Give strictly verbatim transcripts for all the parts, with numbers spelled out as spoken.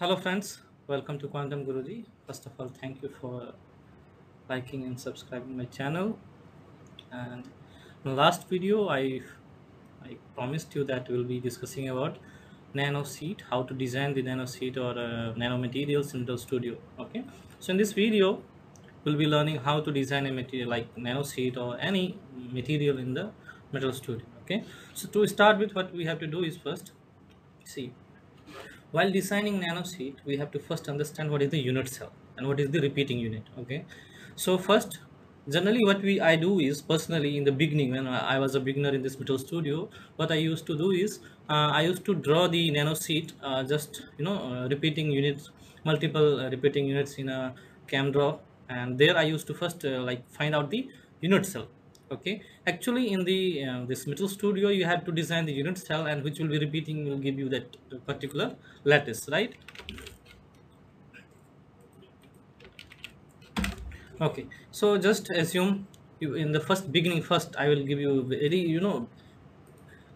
Hello friends, welcome to Quantum Guruji. First of all, thank you for liking and subscribing my channel. And in the last video, I, I promised you that we'll be discussing about nanosheet, how to design the nanosheet or uh, nanomaterials in the studio. Okay, so in this video, we'll be learning how to design a material like nanosheet or any material in the metal studio. Okay, so to start with, what we have to do is first see. While designing nanosheet, we have to first understand what is the unit cell and what is the repeating unit. Okay, so first, generally what we I do is, personally in the beginning, when I was a beginner in this metal studio, what I used to do is uh, I used to draw the nanosheet uh, just you know uh, repeating units, multiple uh, repeating units in a CAM draw, and there I used to first uh, like find out the unit cell. Okay, actually in the uh, this metal studio you have to design the unit cell, and which will be repeating will give you that particular lattice, right? Okay, so just assume you in the first beginning first I will give you very you know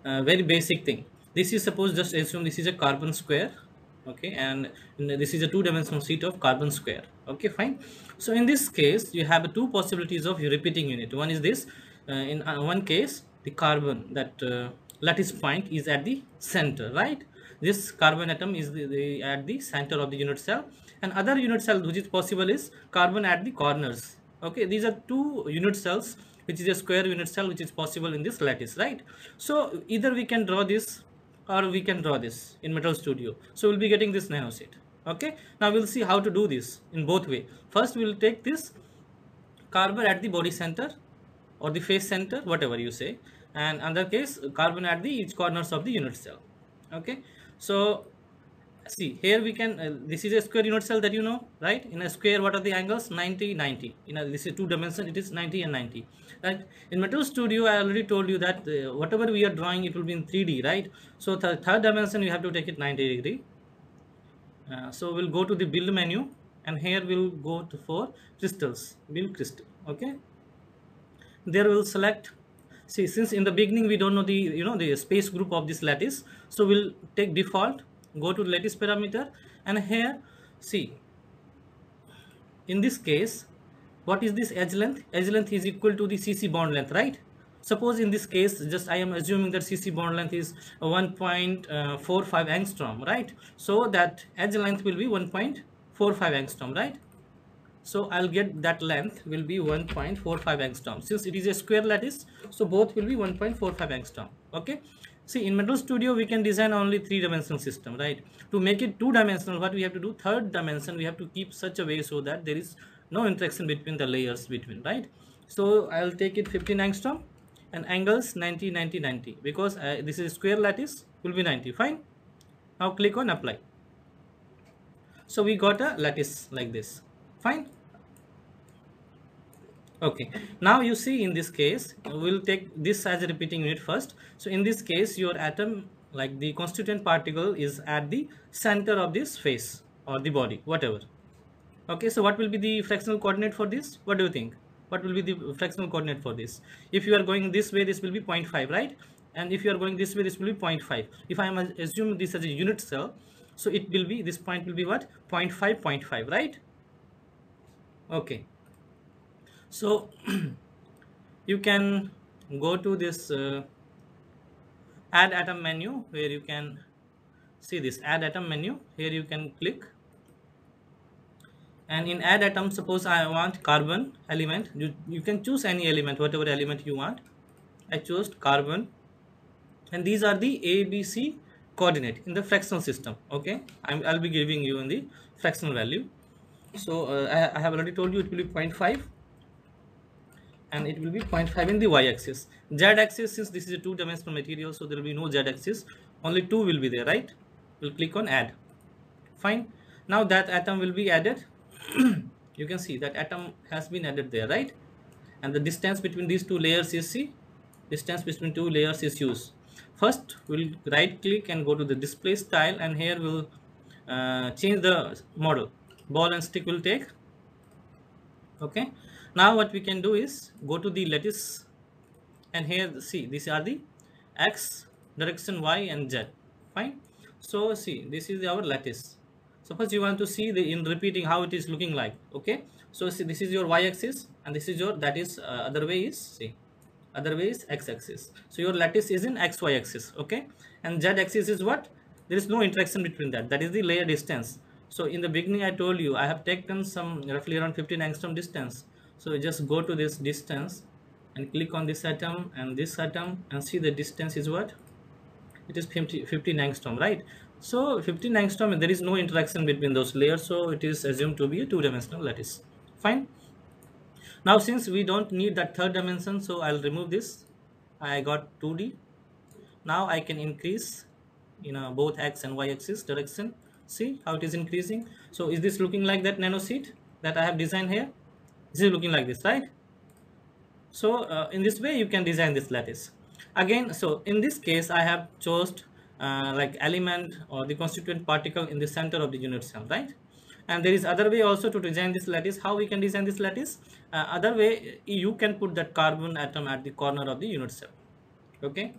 uh, very basic thing. This is suppose just assume this is a carbon square. Okay, and this is a two-dimensional sheet of carbon square. Okay, fine. So in this case, you have two possibilities of your repeating unit. One is this. Uh, in uh, one case, the carbon, that uh, lattice point is at the center, right? This carbon atom is the, the, at the center of the unit cell. And other unit cell which is possible is carbon at the corners. Okay, these are two unit cells, which is a square unit cell, which is possible in this lattice, right? So either we can draw this, or we can draw this in metal studio. So we'll be getting this nanosheet. Okay, now we'll see how to do this in both way. First we'll take this carbon at the body center or the face center, whatever you say, and another case carbon at the each corners of the unit cell. Okay, so see here we can uh, this is a square unit cell that you know, right? In a square, what are the angles? Ninety ninety. In a, this is two dimension, it is ninety and ninety, right? In metal studio I already told you that uh, whatever we are drawing, it will be in three D, right? So th third dimension you have to take it ninety degree. Uh, so we'll go to the build menu, and here we'll go to for crystals, build crystal. Okay, there we'll select. See, since in the beginning we don't know the you know the space group of this lattice, so we'll take default, go to lattice parameter, and here see, in this case, what is this edge length? Edge length is equal to the C C bond length, right? Suppose in this case, just I am assuming that C C bond length is one point four five angstrom, right? So that edge length will be one point four five angstrom, right? So I'll get that length will be one point four five angstrom. Since it is a square lattice, so both will be one point four five angstrom. Okay, see, in metal studio we can design only three dimensional system, right? To make it two dimensional, what we have to do, third dimension we have to keep such a way so that there is no interaction between the layers between, right? So I'll take it fifteen angstrom, and angles ninety ninety ninety, because uh, this is square lattice, will be ninety. Fine, now click on apply. So we got a lattice like this. Fine. Okay, now you see in this case, we'll take this as a repeating unit first. So in this case, your atom, like the constituent particle, is at the center of this face or the body, whatever. Okay, so what will be the fractional coordinate for this? What do you think? What will be the fractional coordinate for this? If you are going this way, this will be zero point five, right? And if you are going this way, this will be zero point five. If I am assuming this as a unit cell, so it will be, this point will be what? zero point five, zero point five, right? Okay. So you can go to this uh, add atom menu, where you can see this add atom menu. Here you can click, and in add atom, suppose I want carbon element. You, you can choose any element, whatever element you want. I chose carbon, and these are the A, B, C coordinate in the fractional system. Okay, I'm, I'll be giving you in the fractional value. So uh, I, I have already told you it will be zero point five. And it will be zero point five in the y-axis. Z-axis, since this is a two-dimensional material, so there will be no z-axis. Only two will be there, right? We'll click on add. Fine. Now that atom will be added. You can see that atom has been added there, right? And the distance between these two layers is C. Distance between two layers is U. First, we'll right-click and go to the display style, and here we'll uh, change the model. Ball and stick will take. Okay. Now what we can do is go to the lattice, and here see, these are the x direction, y and z. Fine. So see, this is our lattice. So first you want to see the in repeating how it is looking like. Okay, so see, this is your y-axis and this is your that is uh, other way is see other way is x-axis. So your lattice is in xy axis. Okay, and z-axis is what? There is no interaction between that. That is the layer distance. So in the beginning I told you I have taken some roughly around fifteen angstrom distance. So just go to this distance and click on this atom and this atom and see the distance is what? It is fifteen angstrom, right? So fifteen angstrom, there is no interaction between those layers, so it is assumed to be a two-dimensional lattice. Fine. Now since we don't need that third dimension, so I'll remove this. I got two D. Now I can increase in uh, both x and y axis direction. See how it is increasing. So is this looking like that nanosheet that I have designed here? This is looking like this, right? So uh, in this way you can design this lattice. Again, so in this case I have chose uh, like element or the constituent particle in the center of the unit cell, right? And there is other way also to design this lattice. How we can design this lattice? Uh, other way, you can put that carbon atom at the corner of the unit cell. Okay,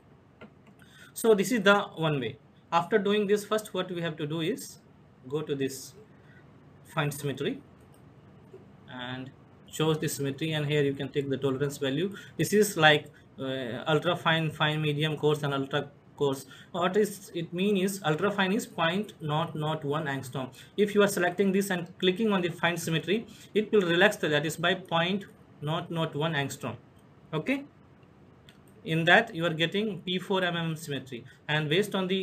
so this is the one way. After doing this, first what we have to do is go to this find symmetry and choose the symmetry, and here you can take the tolerance value. This is like Uh, ultra fine, fine, medium, coarse, and ultra coarse. What is it mean is ultra fine is zero point zero zero one angstrom. If you are selecting this and clicking on the fine symmetry, it will relax the lattice by zero point zero zero one angstrom. Okay, in that you are getting P four millimeter symmetry, and based on the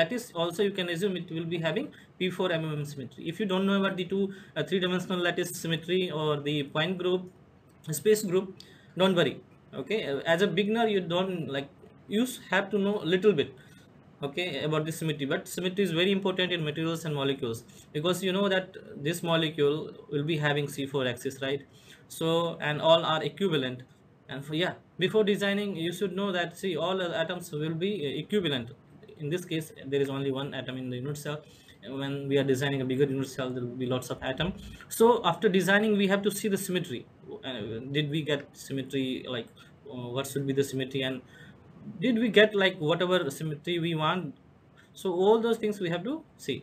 lattice also you can assume it will be having P four millimeter symmetry. If you don't know about the two uh, three-dimensional lattice symmetry or the point group, space group, don't worry. Okay, as a beginner you don't like you have to know a little bit, okay, about the symmetry. But symmetry is very important in materials and molecules, because you know that this molecule will be having C four axis, right? So and all are equivalent, and for yeah before designing you should know that see all atoms will be equivalent. In this case there is only one atom in the unit cell. When we are designing a bigger unit cell, there will be lots of atoms. So after designing we have to see the symmetry. Uh, did we get symmetry, like uh, what should be the symmetry, and did we get like whatever symmetry we want? So all those things we have to see.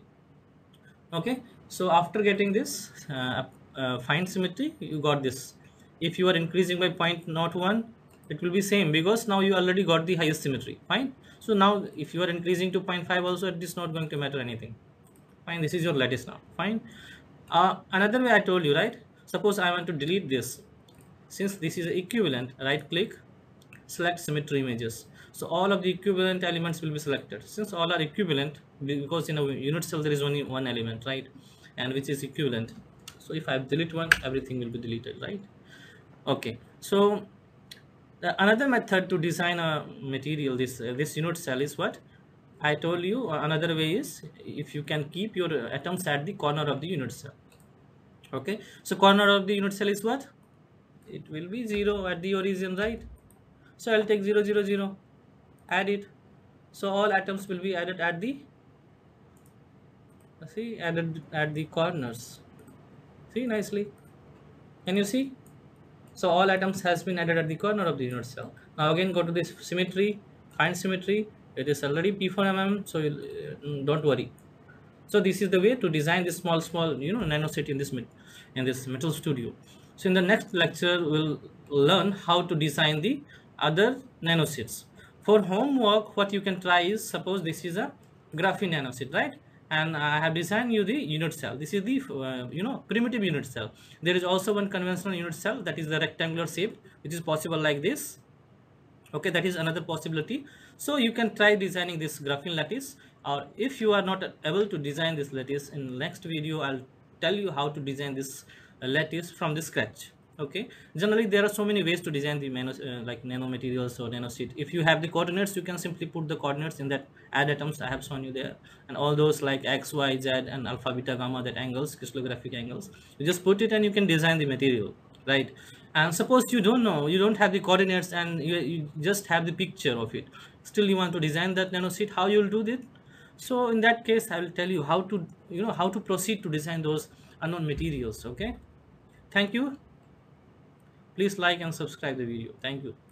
Okay, so after getting this uh, uh, fine symmetry, you got this. If you are increasing by zero point zero one, it will be same, because now you already got the highest symmetry. Fine. So now if you are increasing to zero point five also, it is not going to matter anything. Fine, this is your lattice now. Fine. Uh, another way I told you, right? Suppose I want to delete this. Since this is equivalent, right click, select symmetry images. So all of the equivalent elements will be selected. Since all are equivalent, because in a unit cell there is only one element, right? And which is equivalent. So if I delete one, everything will be deleted, right? Okay. So another method to design a material, this uh, this unit cell, is what? I told you another way is if you can keep your atoms at the corner of the unit cell. Okay, so corner of the unit cell is what? It will be zero at the origin, right? So I'll take zero zero zero, add it. So all atoms will be added at the see added at the corners. See nicely, can you see? So all atoms has been added at the corner of the unit cell. Now again go to this symmetry, find symmetry. It is already P four millimeter, so uh, don't worry. So this is the way to design this small small you know nanosheet in this in this metal studio. So in the next lecture we'll learn how to design the other nanosheets. For homework, what you can try is, suppose this is a graphene nanosheet, right? And I have designed you the unit cell. This is the uh, you know primitive unit cell. There is also one conventional unit cell, that is the rectangular shape, which is possible like this. Okay, that is another possibility. So you can try designing this graphene lattice, or if you are not able to design this lattice, in next video I'll tell you how to design this lattice from the scratch. Okay, generally there are so many ways to design the nano, uh, like nanomaterials or nanosheet. If you have the coordinates, you can simply put the coordinates in that add atoms I have shown you there, and all those like x, y, z, and alpha, beta, gamma, that angles, crystallographic angles. You just put it and you can design the material, right? And suppose you don't know, you don't have the coordinates, and you, you just have the picture of it. Still you want to design that nanosheet, how you will do that? So in that case I will tell you how to you know how to proceed to design those unknown materials. Okay, thank you. Please like and subscribe the video. Thank you.